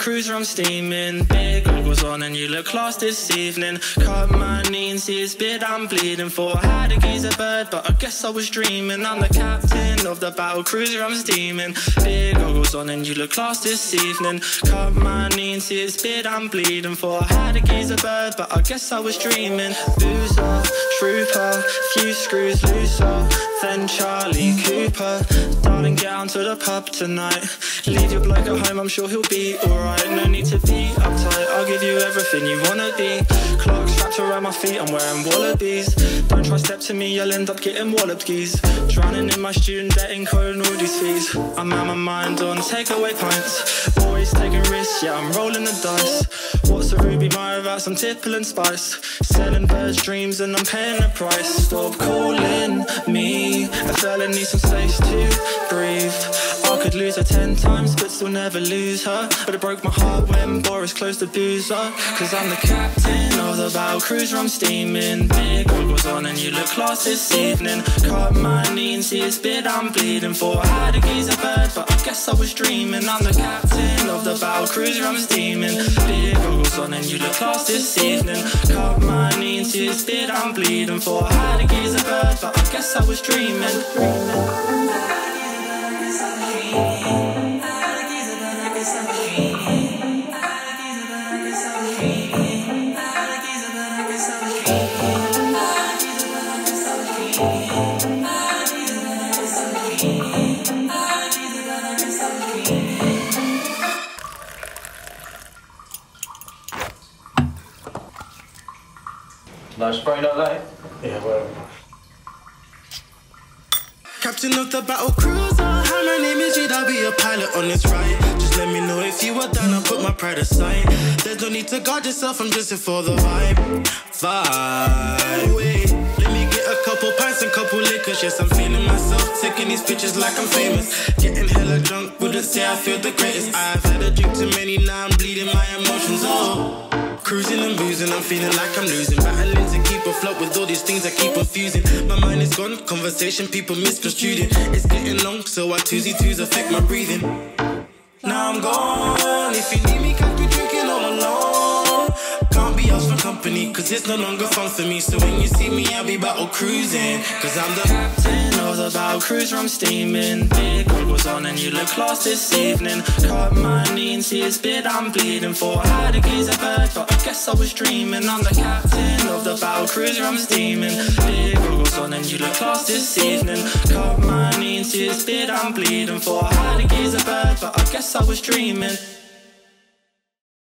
Cruiser, I'm steaming. Big goggles on and you look class this evening. Cut my knee and see his beard, I'm bleeding. Thought I had a geezer bird, but I guess I was dreaming. I'm the captain of the Battle Cruiser, I'm steaming. Big goggles on and you look class this evening. Cut my knee and see his beard, I'm bleeding. Thought I had a geezer bird, but I guess I was dreaming. Booze off, shroop off, few screws loose off, then Charlie Cooper. Darling, get down to the pub tonight. Leave your bloke at home, I'm sure he'll be alright. No need to be uptight, I'll give you everything you wanna be. Clock strapped around my feet, I'm wearing wallabies. Don't try step to me, you'll end up getting walloped, geese. Drowning in my student debt, incurring all these fees. I'm out my mind on takeaway pints. Boys taking risks, yeah, I'm rolling the dice. What's a ruby mire about some tipple and spice? Selling birds' dreams and I'm paying the price. Stop calling me a fella, needs some space to breathe. I could lose her 10 times, but still never lose her. But it broke my heart when Boris closed the boozer. Cause I'm the captain of the Battle Cruiser, I'm steaming. Big goggles on and you look class this evening. Cut my knee and see his beard, I'm bleeding. Thought I had a geezer bird, but I guess I was dreaming. I'm the captain of the Battle Cruiser, I'm steaming. Big goggles on and you look class this evening. Cut my knee and see his beard, I'm bleeding. Thought I had a geezer bird, but I guess I was dreaming. No spray, no light? Yeah, whatever. Captain of the Battle Cruiser, hi, my name is Jade, I'll be a pilot on this ride. Just let me know if you are down, I'll put my pride aside. There's no need to guard yourself, I'm just here for the vibe. Wait, let me get a couple pints and couple liquors. Yes, I'm feeling myself, taking these pictures like I'm famous. Getting hella drunk, wouldn't say I feel the greatest. I've had a drink too many, now I'm bleeding my emotions, oh. Cruising and boozing, I'm feeling like I'm losing. Battling to keep afloat with all these things I keep confusing. My mind is gone, conversation people misconstrued it. It's getting long, so I twosy-twos affect my breathing. Now I'm gone, if you need me, can't be drinking all alone. Can't be asked for company, cause it's no longer fun for me. So when you see me, I'll be battle cruising. Cause I'm the captain of the Battle Cruiser, I'm steaming. Big goggles on and you look class this evening. Cut my knee and see his beard, I'm bleeding. Thought I had a geezer bird, but I guess I was dreaming. I'm the captain of the Battle Cruiser, I'm steaming. Big goggles on and you look class this evening. Cut my knee and see his beard, I'm bleeding. Thought I had a geezer bird, but I guess I was dreaming.